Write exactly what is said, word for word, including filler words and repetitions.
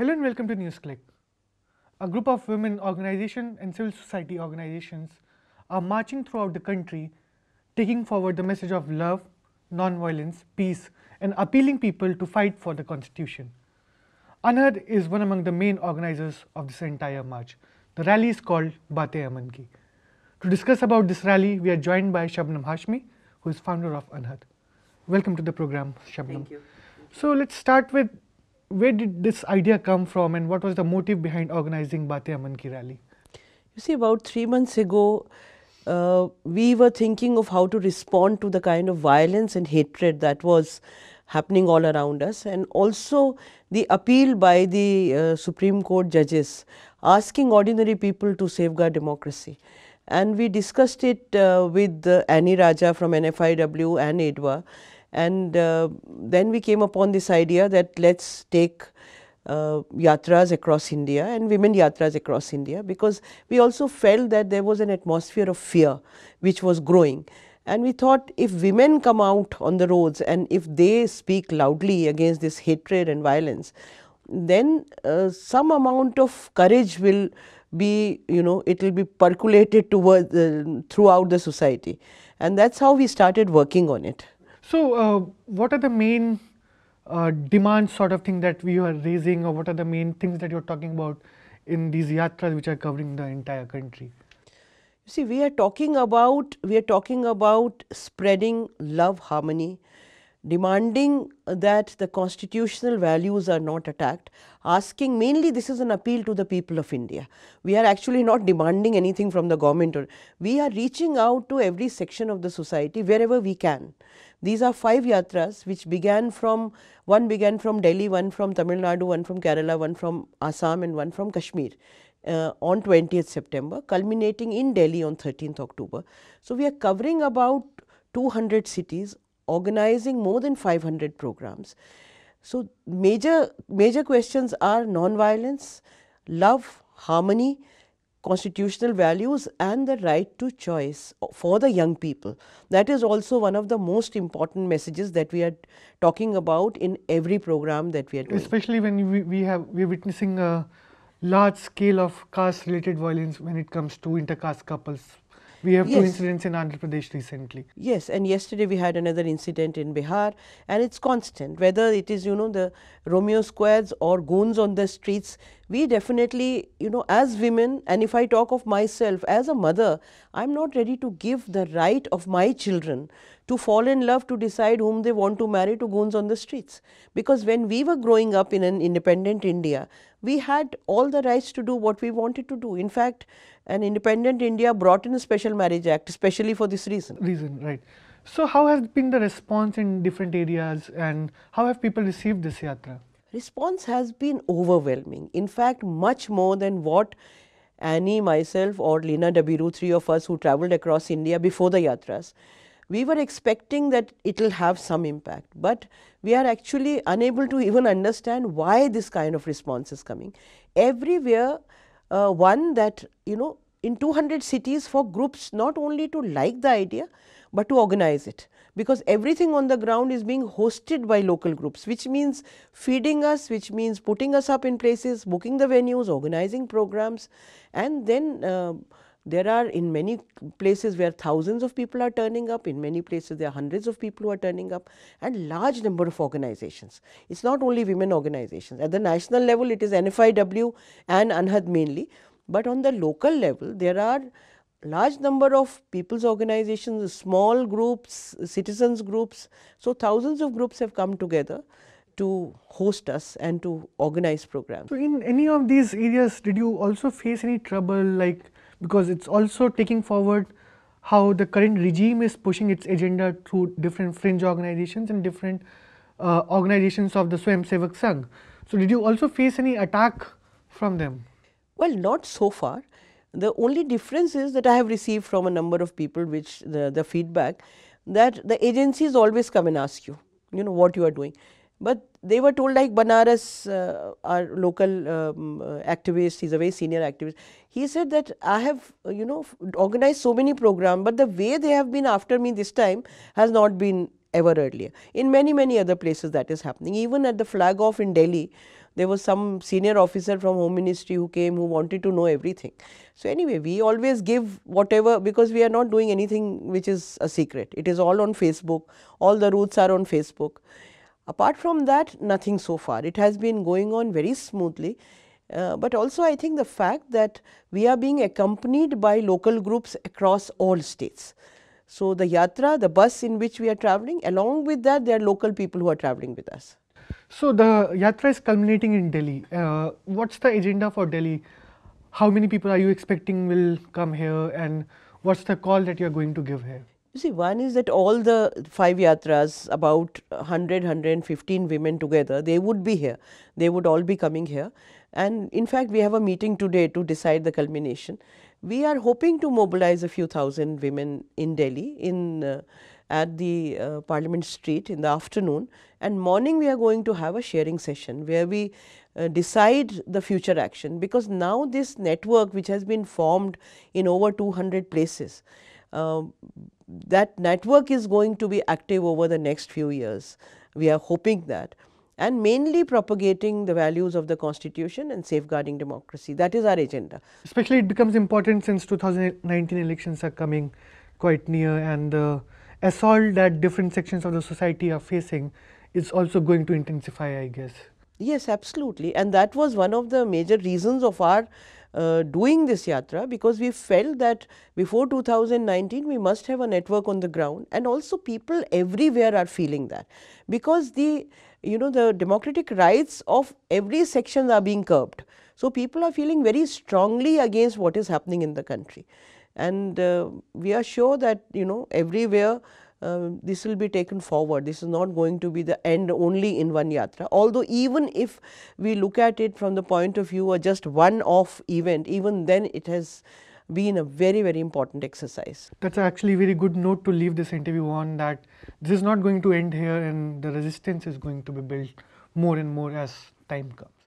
Hello and welcome to NewsClick. A group of women organizations and civil society organizations are marching throughout the country, taking forward the message of love, non-violence, peace, and appealing people to fight for the constitution. Anhad is one among the main organizers of this entire march. The rally is called Baatein Aman Ki. To discuss about this rally, we are joined by Shabnam Hashmi, who is founder of Anhad. Welcome to the program, Shabnam. Thank you. So let's start with, where did this idea come from and what was the motive behind organizing Baatein Aman Ki rally? You see, about three months ago, uh, we were thinking of how to respond to the kind of violence and hatred that was happening all around us, and also the appeal by the uh, Supreme Court judges asking ordinary people to safeguard democracy. And we discussed it uh, with uh, Annie Raja from N F I W and A I D W A. And uh, then we came upon this idea that let's take uh, yatras across India and women yatras across India, because we also felt that there was an atmosphere of fear which was growing. And we thought, if women come out on the roads and if they speak loudly against this hatred and violence, then uh, some amount of courage will be, you know, it will be percolated towards uh, throughout the society. And that's how we started working on it. So, uh, what are the main uh, demands sort of thing that we are raising, or what are the main things that you are talking about in these yatras which are covering the entire country? You see, we are talking about, we are talking about spreading love, harmony, demanding that the constitutional values are not attacked, asking, mainly this is an appeal to the people of India. We are actually not demanding anything from the government, or we are reaching out to every section of the society wherever we can. These are five yatras which began from, one began from Delhi, one from Tamil Nadu, one from Kerala, one from Assam and one from Kashmir uh, on twentieth September, culminating in Delhi on thirteenth October. So we are covering about two hundred cities, organizing more than five hundred programs. So major major questions are non-violence, love, harmony, constitutional values and the right to choice for the young people. That is also one of the most important messages that we are talking about in every program that we are doing. Especially when we, we have we are witnessing a large scale of caste related violence when it comes to intercaste couples. We have yes. two incidents in Andhra Pradesh recently. Yes, and yesterday we had another incident in Bihar, and it's constant. Whether it is, you know, the Romeo squads or goons on the streets, we definitely, you know, as women, and if I talk of myself, as a mother, I'm not ready to give the right of my children to fall in love, to decide whom they want to marry, to goons on the streets. Because when we were growing up in an independent India, we had all the rights to do what we wanted to do. In fact, an independent India brought in a special marriage act, especially for this reason. Reason, right. So how has been the response in different areas and how have people received this yatra? Response has been overwhelming. In fact, much more than what Annie, myself or Lina Dabiru, three of us who travelled across India before the yatras, we were expecting that it will have some impact, but we are actually unable to even understand why this kind of response is coming. Everywhere, uh, one that, you know, in two hundred cities, for groups not only to like the idea, but to organize it. Because everything on the ground is being hosted by local groups, which means feeding us, which means putting us up in places, booking the venues, organizing programs, and then uh, there are, in many places, where thousands of people are turning up, in many places there are hundreds of people who are turning up, and large number of organizations. It's not only women organizations. At the national level it is N F I W and Anhad mainly, but on the local level there are large number of people's organizations, small groups, citizens groups. So thousands of groups have come together to host us and to organize programs. So in any of these areas, did you also face any trouble, like, because it's also taking forward how the current regime is pushing its agenda through different fringe organizations and different uh, organizations of the Swayam Sevak Sangh. So did you also face any attack from them? Well, not so far. The only difference is that I have received from a number of people which the, the feedback that the agencies always come and ask you, you know, what you are doing. But they were told, like Banaras, uh, our local um, activist, he's a very senior activist, he said that I have, you know, organized so many programs, but the way they have been after me this time has not been ever earlier. In many, many other places that is happening. Even at the flag off in Delhi, there was some senior officer from Home Ministry who came, who wanted to know everything. So anyway, we always give whatever, because we are not doing anything which is a secret. It is all on Facebook, all the routes are on Facebook. Apart from that, nothing so far. It has been going on very smoothly. Uh, but also I think the fact that we are being accompanied by local groups across all states. So the yatra, the bus in which we are travelling, along with that there are local people who are travelling with us. So the yatra is culminating in Delhi. Uh, what's the agenda for Delhi? How many people are you expecting will come here, and what's the call that you are going to give here? You see, one is that all the five yatras, about one hundred, one hundred fifteen women together, they would be here. They would all be coming here. And in fact, we have a meeting today to decide the culmination. We are hoping to mobilize a few thousand women in Delhi in uh, at the uh, Parliament Street in the afternoon, and morning we are going to have a sharing session where we uh, decide the future action, because now this network which has been formed in over two hundred places, uh, that network is going to be active over the next few years. We are hoping that, and mainly propagating the values of the constitution and safeguarding democracy. That is our agenda. Especially it becomes important since two thousand nineteen elections are coming quite near, and the assault that different sections of the society are facing is also going to intensify, I guess. Yes, absolutely. And that was one of the major reasons of our uh, doing this yatra, because we felt that before two thousand nineteen we must have a network on the ground, and also people everywhere are feeling that, because the you know, the democratic rights of every section are being curbed. So people are feeling very strongly against what is happening in the country, and uh, we are sure that, you know, everywhere uh, this will be taken forward. This is not going to be the end only in one yatra, although even if we look at it from the point of view of just one off event, even then it has been a very, very important exercise. That's actually a very good note to leave this interview on, that this is not going to end here, and the resistance is going to be built more and more as time comes.